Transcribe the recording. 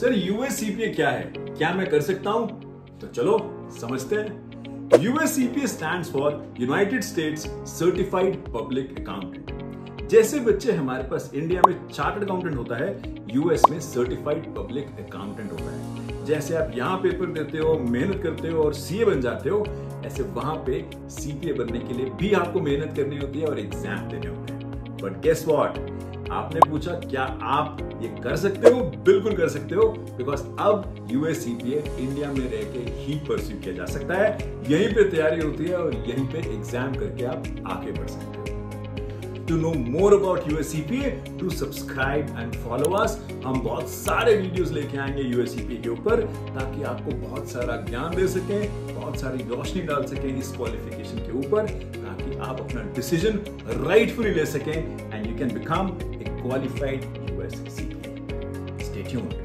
Sir US CPA क्या है, क्या मैं कर सकता हूं? तो चलो समझते हैं। US CPA stands for United States certified public accountant. जैसे बच्चे हमारे पास इंडिया में चार्टर्ड अकाउंटेंट होता है, यूएस में सर्टिफाइड पब्लिक अकाउंटेंट होता है। जैसे आप यहाँ पेपर देते हो, मेहनत करते हो और सीए बन जाते हो, ऐसे वहां पे सीपीए बनने के लिए भी आपको मेहनत करनी होती है और एग्जाम देने होते हैं। बट गेस व्हाट, आपने पूछा क्या आप ये कर सकते हो? बिल्कुल कर सकते हो, बिकॉज अब यूएस सीपीए इंडिया में रह के ही परस्यू किया जा सकता है। यहीं पे तैयारी होती है और यहीं पे एग्जाम करके आप आगे बढ़ सकते हो। To know more about US CPA, do subscribe and follow us। हम बहुत सारे वीडियोस लेके आएंगे US CPA के ऊपर, ताकि आपको बहुत सारा ज्ञान दे सकें, बहुत सारी रोशनी डाल सकें इस क्वालिफिकेशन के ऊपर, ताकि आप अपना डिसीजन राइटफुली ले सकें and you can become a qualified US CPA। Stay tuned।